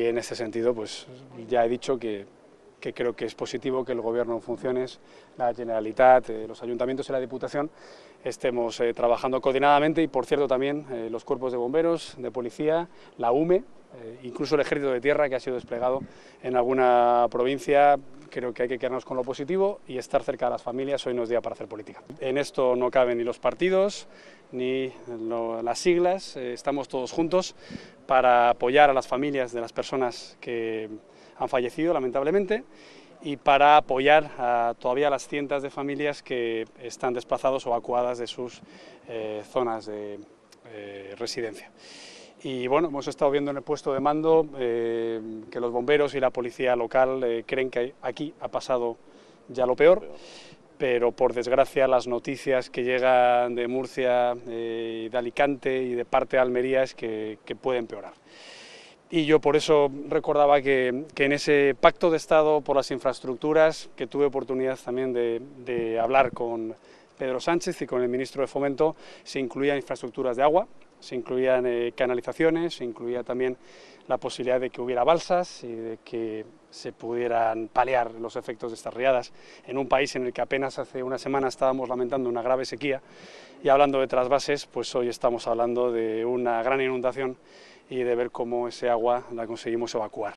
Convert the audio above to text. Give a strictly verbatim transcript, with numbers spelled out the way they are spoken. Y en este sentido, pues ya he dicho que, que creo que es positivo que el Gobierno en funciones, la Generalitat, eh, los ayuntamientos y la Diputación estemos eh, trabajando coordinadamente y, por cierto, también eh, los cuerpos de bomberos, de policía, la U M E, eh, incluso el Ejército de Tierra, que ha sido desplegado en alguna provincia. Creo que hay que quedarnos con lo positivo y estar cerca de las familias. Hoy no es día para hacer política. En esto no caben ni los partidos ni lo, las siglas. Eh, estamos todos juntos para apoyar a las familias de las personas que han fallecido, lamentablemente, y para apoyar a, todavía a las cientos de familias que están desplazadas o evacuadas de sus eh, zonas de eh, residencia. Y bueno, hemos estado viendo en el puesto de mando eh, que los bomberos y la policía local eh, creen que aquí ha pasado ya lo peor, pero por desgracia las noticias que llegan de Murcia, eh, de Alicante y de parte de Almería es que, que puede empeorar. Y yo por eso recordaba que, que en ese pacto de Estado por las infraestructuras, que tuve oportunidad también de, de hablar con Pedro Sánchez y con el ministro de Fomento, se incluían infraestructuras de agua, se incluían eh, canalizaciones, se incluía también la posibilidad de que hubiera balsas y de que se pudieran paliar los efectos de estas riadas en un país en el que apenas hace una semana estábamos lamentando una grave sequía y hablando de trasvases, pues hoy estamos hablando de una gran inundación y de ver cómo ese agua la conseguimos evacuar.